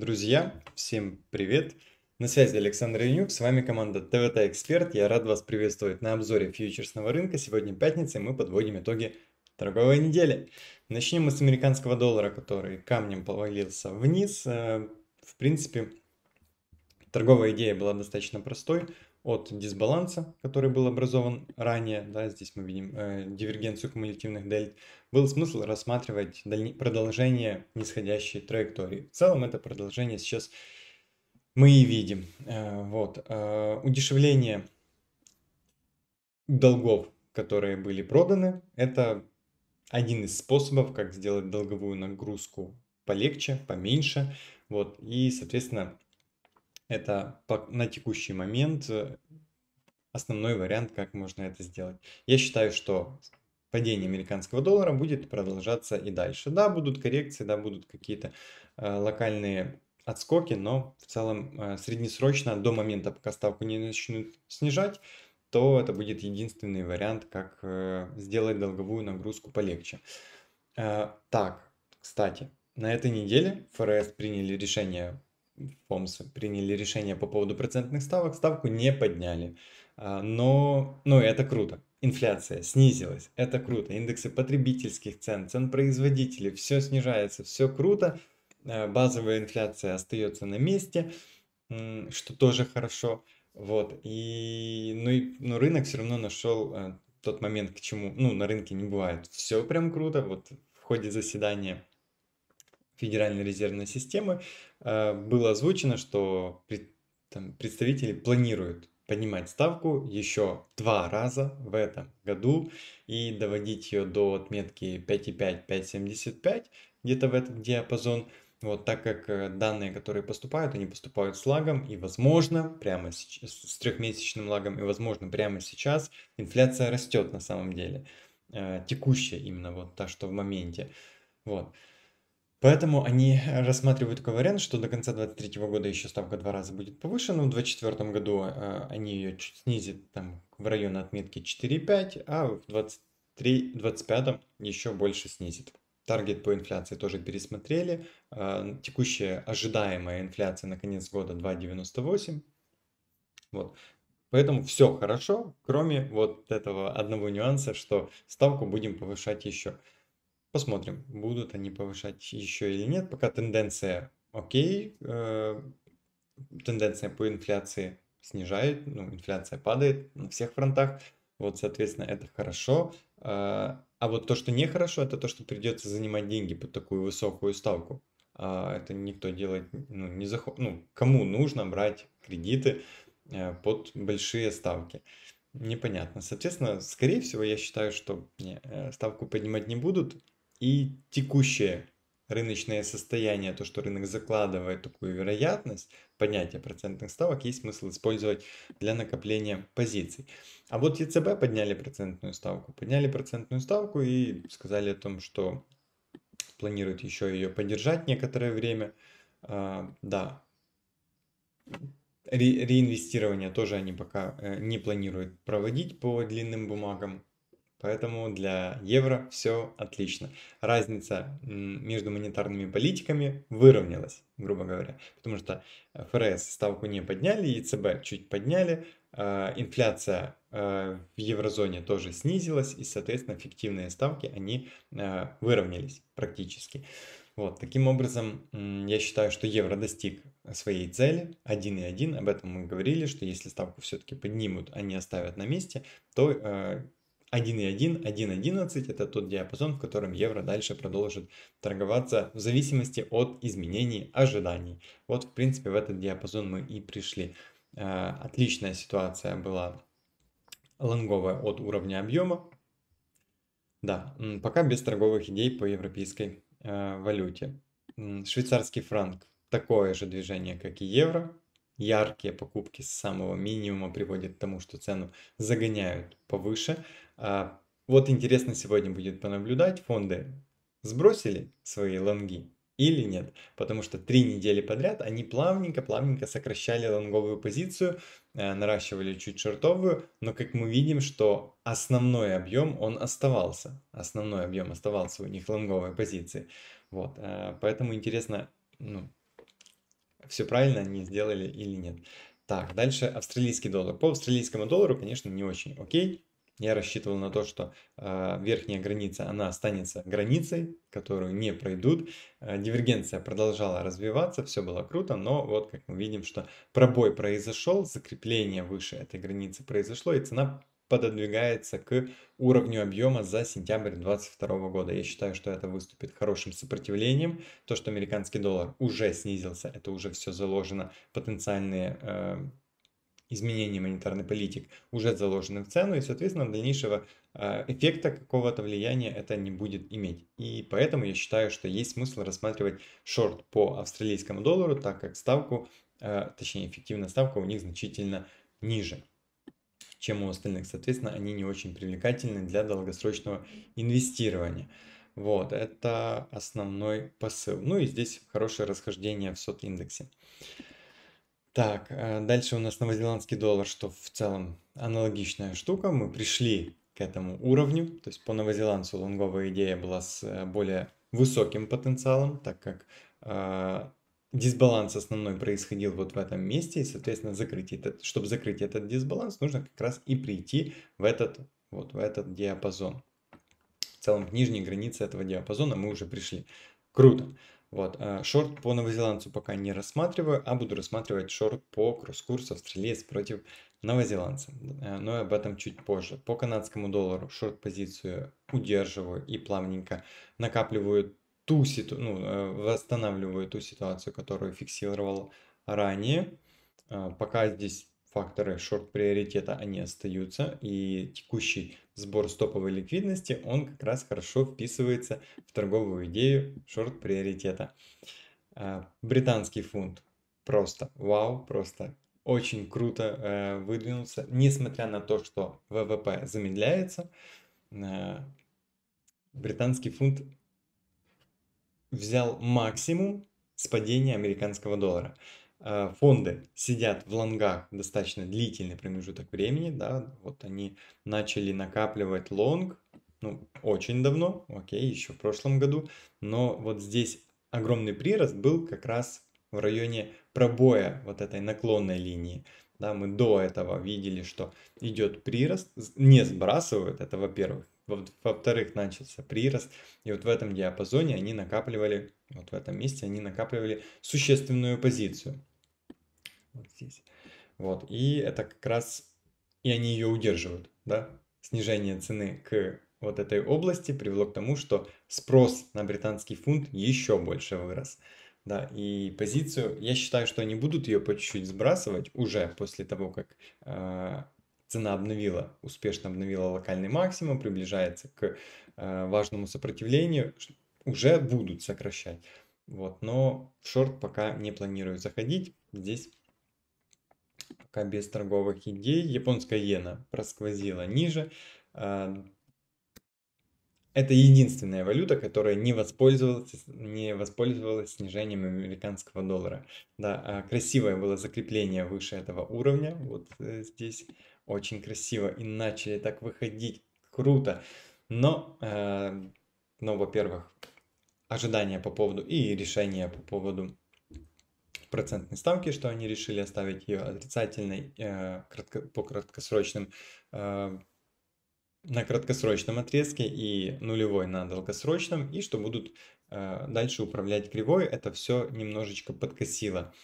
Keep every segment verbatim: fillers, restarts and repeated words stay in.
Друзья, всем привет! На связи Александр Янюк, с вами команда ТВТ Эксперт. Я рад вас приветствовать на обзоре фьючерсного рынка. Сегодня пятница, и мы подводим итоги торговой недели. Начнем мы с американского доллара, который камнем повалился вниз. В принципе, торговая идея была достаточно простой. От дисбаланса, который был образован ранее, да, здесь мы видим э, дивергенцию кумулятивных дельт, был смысл рассматривать дальне... продолжение нисходящей траектории. В целом это продолжение сейчас мы и видим. Э, вот. Э, удешевление долгов, которые были проданы, это один из способов, как сделать долговую нагрузку полегче, поменьше. Вот. И, соответственно, это на текущий момент основной вариант, как можно это сделать. Я считаю, что падение американского доллара будет продолжаться и дальше. Да, будут коррекции, да, будут какие-то э, локальные отскоки, но в целом э, среднесрочно, до момента, пока ставку не начнут снижать, то это будет единственный вариант, как э, сделать долговую нагрузку полегче. Э, так, кстати, на этой неделе ФРС приняли решение... ФОМС приняли решение по поводу процентных ставок, ставку не подняли, но, но это круто. Инфляция снизилась, это круто. Индексы потребительских цен, цен производителей, все снижается, все круто. Базовая инфляция остается на месте, что тоже хорошо. Вот. И, ну и, но рынок все равно нашел тот момент, к чему, ну, на рынке не бывает все прям круто. Вот в ходе заседания Федеральной резервной системы э, было озвучено, что при, там, представители планируют поднимать ставку еще два раза в этом году и доводить ее до отметки пять и пять — пять семьдесят пять, где-то в этот диапазон. Вот, так как данные, которые поступают, они поступают с лагом, и возможно, прямо сейчас, с трехмесячным лагом, и возможно, прямо сейчас инфляция растет на самом деле, э, текущая именно, вот та, что в моменте. Вот. Поэтому они рассматривают такой вариант, что до конца две тысячи двадцать третьего года еще ставка два раза будет повышена, в две тысячи двадцать четвёртом году э, они ее чуть снизят там, в район отметки четыре и пять, а в две тысячи двадцать пятом еще больше снизит. Таргет по инфляции тоже пересмотрели, э, текущая ожидаемая инфляция на конец года два и девяносто восемь. Вот. Поэтому все хорошо, кроме вот этого одного нюанса, что ставку будем повышать еще. Посмотрим, будут они повышать еще или нет. Пока тенденция окей, э, тенденция по инфляции снижает, ну, инфляция падает на всех фронтах. Вот, соответственно, это хорошо. Э, а вот то, что нехорошо, это то, что придется занимать деньги под такую высокую ставку. Э, это никто делать, ну, не захочет. Ну, кому нужно брать кредиты э, под большие ставки? Непонятно. Соответственно, скорее всего, я считаю, что не, ставку поднимать не будут. И текущее рыночное состояние, то, что рынок закладывает такую вероятность поднятия процентных ставок, есть смысл использовать для накопления позиций. А вот ЕЦБ подняли процентную ставку. Подняли процентную ставку и сказали о том, что планируют еще ее поддержать некоторое время. А, да. Ре реинвестирование тоже они пока э, не планируют проводить по длинным бумагам. Поэтому для евро все отлично. Разница между монетарными политиками выровнялась, грубо говоря. Потому что ФРС ставку не подняли, ЕЦБ чуть подняли, инфляция в еврозоне тоже снизилась. И, соответственно, фиктивные ставки, они выровнялись практически. Вот, таким образом, я считаю, что евро достиг своей цели один и один. Об этом мы говорили, что если ставку все-таки поднимут, они оставят на месте, то... один и один, один и одиннадцать это тот диапазон, в котором евро дальше продолжит торговаться в зависимости от изменений ожиданий. Вот, в принципе, в этот диапазон мы и пришли. Отличная ситуация была лонговая от уровня объема. Да, пока без торговых идей по европейской валюте. Швейцарский франк. Такое же движение, как и евро. Яркие покупки с самого минимума приводят к тому, что цену загоняют повыше. Вот интересно сегодня будет понаблюдать, фонды сбросили свои лонги или нет. Потому что три недели подряд они плавненько-плавненько сокращали лонговую позицию, наращивали чуть шортовую. Но как мы видим, что основной объем он оставался. Основной объем оставался у них лонговой позиции. Вот, поэтому интересно... Ну, все правильно они сделали или нет. Так, дальше австралийский доллар. По австралийскому доллару, конечно, не очень окей. Я рассчитывал на то, что э, верхняя граница, она останется границей, которую не пройдут. Э, дивергенция продолжала развиваться, все было круто, но вот как мы видим, что пробой произошел, закрепление выше этой границы произошло, и цена пододвигается к уровню объема за сентябрь две тысячи двадцать второго года. Я считаю, что это выступит хорошим сопротивлением. То, что американский доллар уже снизился, это уже все заложено, потенциальные э, изменения монетарной политики уже заложены в цену, и, соответственно, дальнейшего эффекта какого-то влияния это не будет иметь. И поэтому я считаю, что есть смысл рассматривать шорт по австралийскому доллару, так как ставку, точнее эффективная ставка у них значительно ниже, чем у остальных. Соответственно, они не очень привлекательны для долгосрочного инвестирования. Вот, это основной посыл. Ну и здесь хорошее расхождение в сот-индексе. Так, дальше у нас новозеландский доллар, что в целом аналогичная штука. Мы пришли к этому уровню, то есть по новозеландцу лонговая идея была с более высоким потенциалом, так как э, дисбаланс основной происходил вот в этом месте, и, соответственно, закрыть этот, чтобы закрыть этот дисбаланс, нужно как раз и прийти в этот, вот, в этот диапазон. В целом, к нижней границе этого диапазона мы уже пришли. Круто! Вот, шорт по новозеландцу пока не рассматриваю, а буду рассматривать шорт по кросс-курсу австралиец против новозеландца, но об этом чуть позже. По канадскому доллару шорт-позицию удерживаю и плавненько накапливаю ту ситуацию, ну, восстанавливаю ту ситуацию, которую фиксировал ранее. Пока здесь факторы шорт-приоритета, они остаются, и текущий сбор стоповой ликвидности, он как раз хорошо вписывается в торговую идею шорт-приоритета. Британский фунт просто вау, просто очень круто выдвинулся, несмотря на то, что ВВП замедляется, британский фунт взял максимум с падения американского доллара. Фонды сидят в лонгах достаточно длительный промежуток времени, да, вот они начали накапливать лонг, ну, очень давно, окей, еще в прошлом году, но вот здесь огромный прирост был как раз в районе пробоя вот этой наклонной линии, да, мы до этого видели, что идет прирост, не сбрасывают, это во-первых, во-вторых, начался прирост, и вот в этом диапазоне они накапливали, вот в этом месте они накапливали существенную позицию. Вот здесь. Вот. И это как раз, и они ее удерживают, да? Снижение цены к вот этой области привело к тому, что спрос на британский фунт еще больше вырос. Да, и позицию, я считаю, что они будут ее по чуть-чуть сбрасывать уже после того, как э, цена обновила, успешно обновила локальный максимум, приближается к э, важному сопротивлению, уже будут сокращать. Вот, но в шорт пока не планирую заходить, здесь пока без торговых идей. Японская иена просквозила ниже. Это единственная валюта, которая не воспользовалась, не воспользовалась снижением американского доллара. Да, красивое было закрепление выше этого уровня. Вот здесь очень красиво. И начали так выходить. Круто. Но, но во-первых, ожидания по поводу и решения по поводу процентной ставки, что они решили оставить ее отрицательной э, кратко, по краткосрочным, э, на краткосрочном отрезке и нулевой на долгосрочном, и что будут э, дальше управлять кривой, это все немножечко подкосило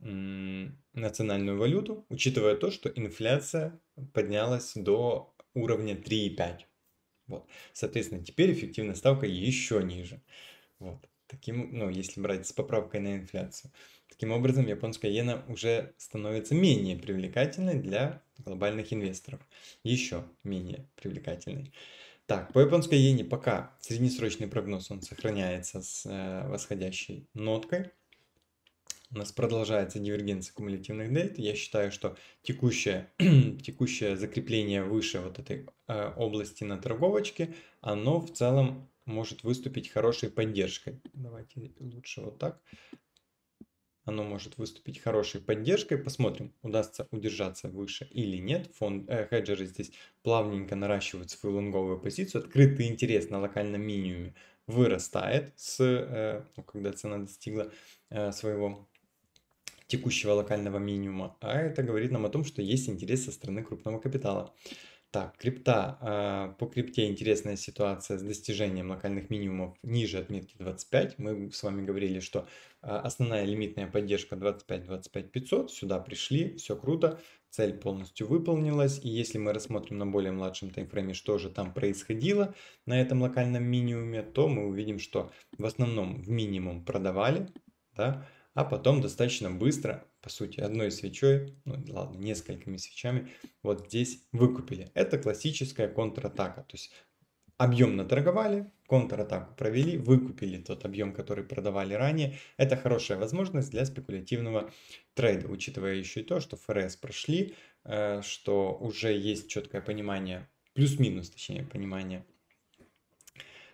э, национальную валюту, учитывая то, что инфляция поднялась до уровня три и пять. Вот. Соответственно, теперь эффективная ставка еще ниже. Вот. Таким, ну, если брать с поправкой на инфляцию. Таким образом, японская иена уже становится менее привлекательной для глобальных инвесторов. Еще менее привлекательной. Так, по японской иене пока среднесрочный прогноз, он сохраняется с э, восходящей ноткой. У нас продолжается дивергенция кумулятивных дельт. Я считаю, что текущее, текущее закрепление выше вот этой э, области на торговочке, оно в целом может выступить хорошей поддержкой. Давайте лучше вот так. Оно может выступить хорошей поддержкой. Посмотрим, удастся удержаться выше или нет. Фонд, э, хеджеры здесь плавненько наращивают свою лонговую позицию. Открытый интерес на локальном минимуме вырастает, с, э, ну, когда цена достигла э, своего текущего локального минимума, а это говорит нам о том, что есть интерес со стороны крупного капитала. Так, крипта. По крипте интересная ситуация с достижением локальных минимумов ниже отметки двадцать пять. Мы с вами говорили, что основная лимитная поддержка двадцать пять двадцать пять пятьсот. Сюда пришли, все круто, цель полностью выполнилась. И если мы рассмотрим на более младшем таймфрейме, что же там происходило на этом локальном минимуме, то мы увидим, что в основном в минимум продавали, да, а потом достаточно быстро, по сути, одной свечой, ну ладно, несколькими свечами, вот здесь выкупили. Это классическая контратака, то есть объем наторговали, контратаку провели, выкупили тот объем, который продавали ранее. Это хорошая возможность для спекулятивного трейда, учитывая еще и то, что ФРС прошли, что уже есть четкое понимание, плюс-минус, точнее, понимание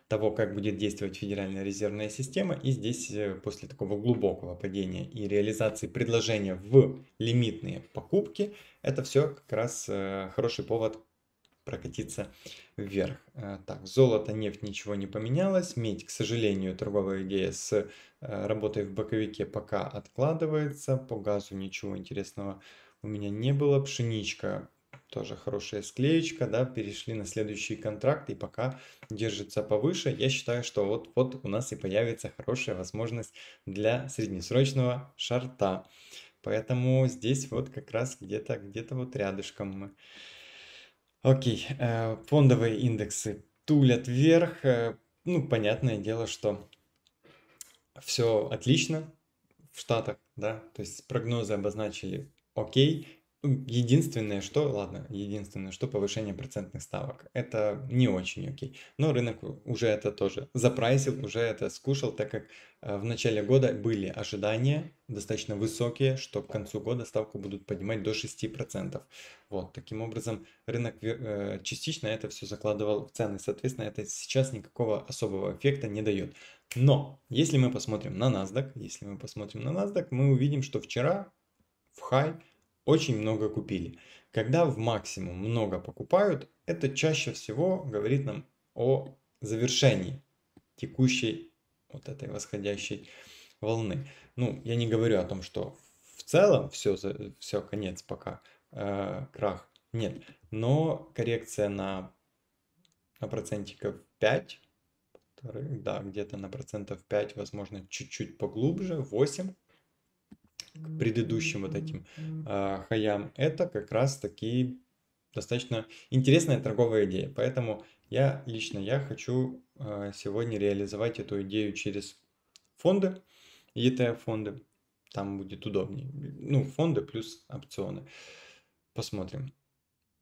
того, как будет действовать Федеральная резервная система. И здесь после такого глубокого падения и реализации предложения в лимитные покупки, это все как раз хороший повод прокатиться вверх. Так, золото, нефть, ничего не поменялось. Медь, к сожалению, торговая идея с работой в боковике пока откладывается. По газу ничего интересного у меня не было. Пшеничка. Тоже хорошая склеечка, да, перешли на следующий контракт и пока держится повыше. Я считаю, что вот-вот у нас и появится хорошая возможность для среднесрочного шорта. Поэтому здесь вот как раз где-то где-то вот рядышком мы. Окей, фондовые индексы тулят вверх. Ну, понятное дело, что все отлично в Штатах, да, то есть прогнозы обозначили окей. Единственное, что, ладно, единственное, что повышение процентных ставок. Это не очень окей. Но рынок уже это тоже запрайсил, уже это скушал, так как в начале года были ожидания достаточно высокие, что к концу года ставку будут поднимать до шести процентов. Вот, таким образом, рынок частично это все закладывал в цены. Соответственно, это сейчас никакого особого эффекта не дает. Но, если мы посмотрим на NASDAQ, если мы посмотрим на NASDAQ, мы увидим, что вчера в хай очень много купили. Когда в максимум много покупают, это чаще всего говорит нам о завершении текущей вот этой восходящей волны. Ну, я не говорю о том, что в целом все, все конец пока, э, крах, нет. Но коррекция на, на процентиков пять, да, где-то на процентов пять, возможно, чуть-чуть поглубже, восемь. К предыдущим вот этим э, хаям, это как раз таки достаточно интересная торговая идея. Поэтому я лично я хочу э, сегодня реализовать эту идею через фонды, и ти эф-фонды. Там будет удобнее. Ну, фонды плюс опционы. Посмотрим.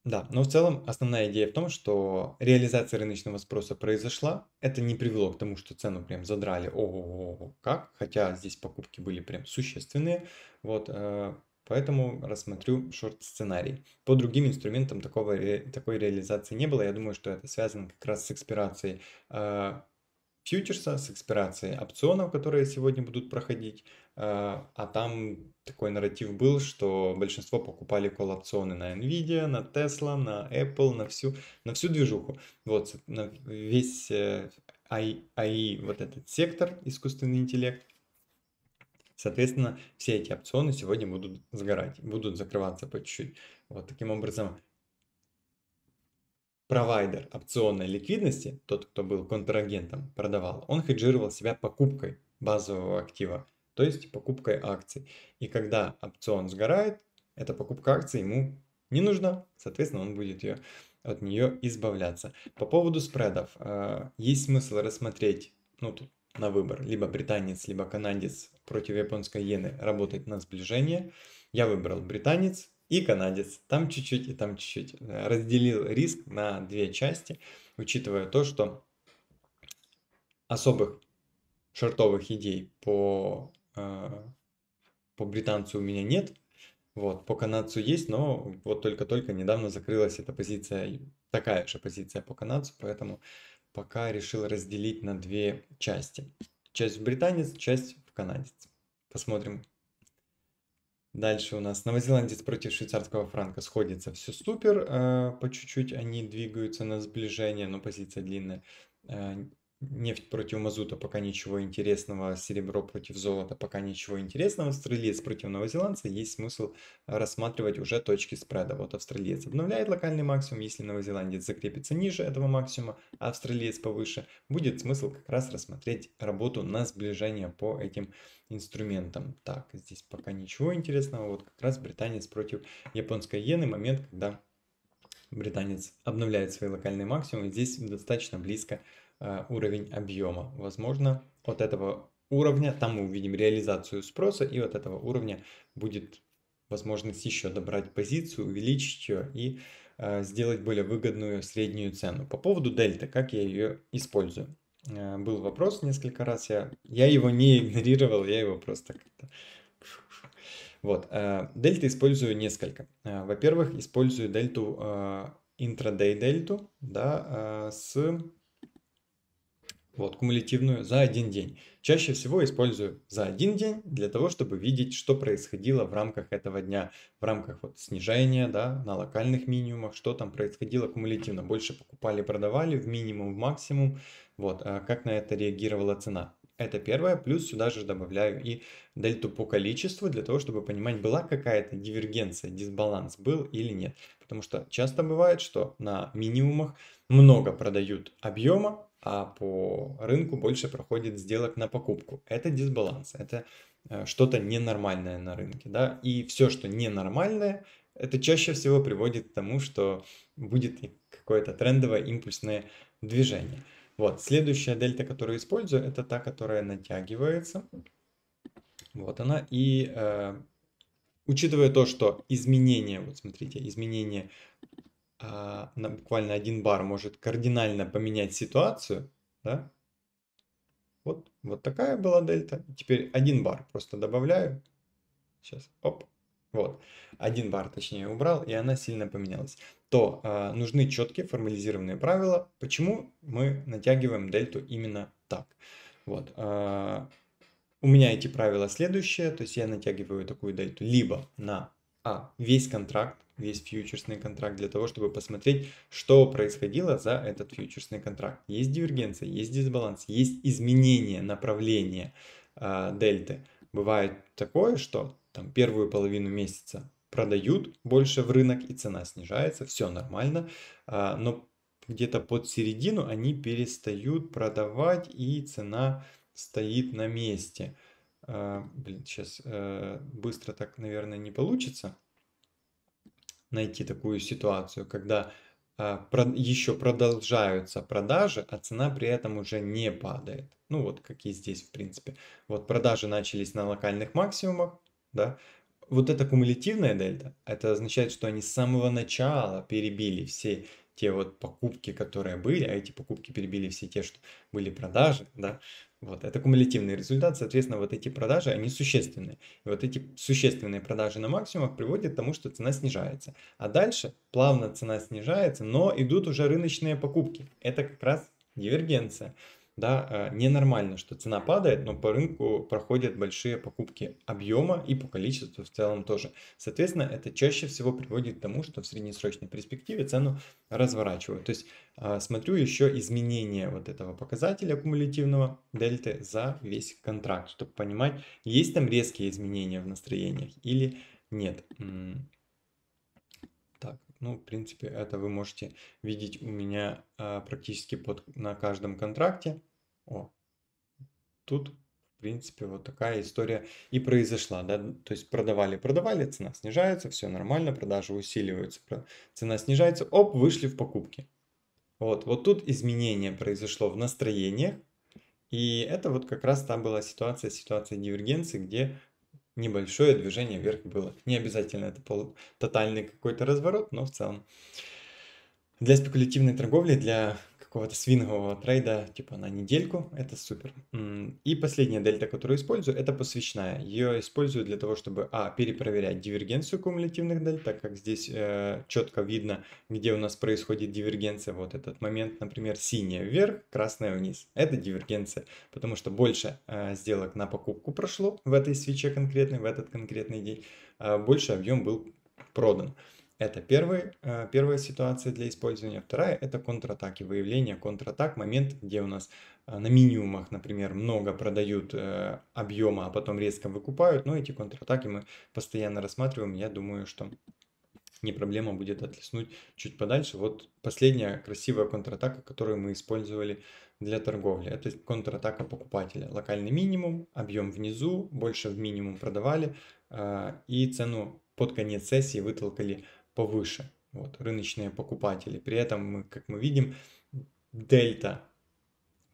Да, но в целом основная идея в том, что реализация рыночного спроса произошла. Это не привело к тому, что цену прям задрали. Ого-го, как? Хотя здесь покупки были прям существенные. Вот, поэтому рассмотрю шорт-сценарий. По другим инструментам такого, такой реализации не было. Я думаю, что это связано как раз с экспирацией фьючерса, с экспирацией опционов, которые сегодня будут проходить. А там такой нарратив был, что большинство покупали колл-опционы на NVIDIA, на Tesla, на Apple, на всю, на всю движуху. Вот, на весь эй ай, вот этот сектор, искусственный интеллект. Соответственно, все эти опционы сегодня будут сгорать, будут закрываться по чуть-чуть. Вот таким образом, провайдер опционной ликвидности, тот, кто был контрагентом, продавал, он хеджировал себя покупкой базового актива. То есть покупкой акций. И когда опцион сгорает, эта покупка акций ему не нужна. Соответственно, он будет ее, от нее избавляться. По поводу спредов. Э, есть смысл рассмотреть, ну, тут на выбор, либо британец, либо канадец против японской иены работает на сближение. Я выбрал британец и канадец. Там чуть-чуть и там чуть-чуть. Разделил риск на две части, учитывая то, что особых шортовых идей по... По британцу у меня нет, вот, по канадцу есть, но вот только-только недавно закрылась эта позиция, такая же позиция по канадцу, поэтому пока решил разделить на две части. Часть в британец, часть в канадец. Посмотрим. Дальше у нас новозеландец против швейцарского франка сходится, все супер, по чуть-чуть они двигаются на сближение, но позиция длинная. Нефть против мазута пока ничего интересного, серебро против золота пока ничего интересного. Австралиец против новозеландца, есть смысл рассматривать уже точки спреда. Вот австралиец обновляет локальный максимум, если новозеландец закрепится ниже этого максимума, а австралиец повыше, будет смысл как раз рассмотреть работу на сближение по этим инструментам. Так, здесь пока ничего интересного, вот как раз британец против японской иены, момент, когда британец обновляет свои локальные максимумы, здесь достаточно близко уровень объема. Возможно, от этого уровня, там мы увидим реализацию спроса, и от этого уровня будет возможность еще добрать позицию, увеличить ее и э, сделать более выгодную среднюю цену. По поводу дельты, как я ее использую? Э, был вопрос несколько раз, я, я его не игнорировал, я его просто как-то... Вот, э, дельты использую несколько. Э, во-первых, использую дельту, э, интрадей дельту, да, э, с... Вот, кумулятивную за один день. Чаще всего использую за один день для того, чтобы видеть, что происходило в рамках этого дня, в рамках вот снижения, да, на локальных минимумах, что там происходило кумулятивно. Больше покупали, продавали в минимум, в максимум. Вот, а как на это реагировала цена. Это первое. Плюс сюда же добавляю и дельту по количеству, для того, чтобы понимать, была какая-то дивергенция, дисбаланс был или нет. Потому что часто бывает, что на минимумах много продают объема, а по рынку больше проходит сделок на покупку. Это дисбаланс, это что-то ненормальное на рынке, да, и все, что ненормальное, это чаще всего приводит к тому, что будет какое-то трендовое импульсное движение. Вот, следующая дельта, которую использую, это та, которая натягивается, вот она, и э, учитывая то, что изменение, вот смотрите, изменение, А, на буквально один бар может кардинально поменять ситуацию, да? Вот, вот такая была дельта. Теперь один бар просто добавляю. Сейчас, оп, вот. Один бар, точнее, убрал, и она сильно поменялась. То а, нужны четкие формализированные правила, почему мы натягиваем дельту именно так. Вот. А, у меня эти правила следующие, то есть я натягиваю такую дельту либо на а, весь контракт, весь фьючерсный контракт, для того, чтобы посмотреть, что происходило за этот фьючерсный контракт. Есть дивергенция, есть дисбаланс, есть изменение направления э, дельты. Бывает такое, что там первую половину месяца продают больше в рынок, и цена снижается, все нормально, э, но где-то под середину они перестают продавать, и цена стоит на месте. Э, блин, сейчас э, быстро так, наверное, не получится найти такую ситуацию, когда а, про, еще продолжаются продажи, а цена при этом уже не падает. Ну вот как и здесь, в принципе. Вот продажи начались на локальных максимумах, да. Вот эта кумулятивная дельта, это означает, что они с самого начала перебили все те вот покупки, которые были, а эти покупки перебили все те, что были продажи, да. Вот, это кумулятивный результат, соответственно, вот эти продажи, они существенные. И вот эти существенные продажи на максимумах приводят к тому, что цена снижается. А дальше плавно цена снижается, но идут уже рыночные покупки. Это как раз дивергенция. Да, ненормально, что цена падает, но по рынку проходят большие покупки объема и по количеству в целом тоже. Соответственно, это чаще всего приводит к тому, что в среднесрочной перспективе цену разворачивают. То есть смотрю еще изменение вот этого показателя кумулятивного дельты за весь контракт, чтобы понимать, есть там резкие изменения в настроениях или нет. Ну, в принципе, это вы можете видеть у меня а, практически под, на каждом контракте. О, тут, в принципе, вот такая история и произошла. Да? То есть продавали, продавали, цена снижается, все нормально, продажи усиливаются, цена снижается, оп, вышли в покупки. Вот, вот тут изменение произошло в настроениях. И это вот как раз та была ситуация, ситуация дивергенции, где... небольшое движение вверх было. Не обязательно это пол, тотальный какой-то разворот, но в целом. Для спекулятивной торговли, для какого-то свингового трейда, типа на недельку, это супер. И последняя дельта, которую использую, это посвечная. Ее использую для того, чтобы, а, перепроверять дивергенцию кумулятивных дельт, так как здесь э, четко видно, где у нас происходит дивергенция. Вот этот момент, например, синяя вверх, красная вниз. Это дивергенция, потому что больше э, сделок на покупку прошло в этой свече конкретной, в этот конкретный день. Э, больше объем был продан. Это первый, первая ситуация для использования. Вторая – это контратаки, выявление контратак, момент, где у нас на минимумах, например, много продают объема, а потом резко выкупают. Но эти контратаки мы постоянно рассматриваем. Я думаю, что не проблема будет отлеснуть чуть подальше. Вот последняя красивая контратака, которую мы использовали для торговли. Это контратака покупателя. Локальный минимум, объем внизу, больше в минимум продавали и цену под конец сессии вытолкали повыше. Вот, рыночные покупатели. При этом, мы, как мы видим, дельта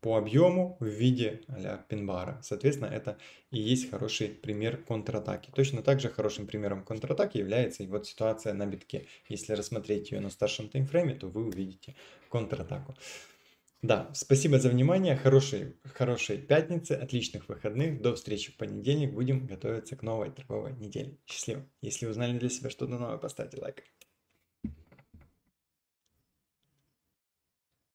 по объему в виде а-ля пин-бара. Соответственно, это и есть хороший пример контратаки. Точно так же хорошим примером контратаки является и вот ситуация на битке. Если рассмотреть ее на старшем таймфрейме, то вы увидите контратаку. Да, спасибо за внимание, хорошей, хорошей пятницы, отличных выходных, до встречи в понедельник, будем готовиться к новой торговой неделе. Счастливо! Если узнали для себя что-то новое, поставьте лайк.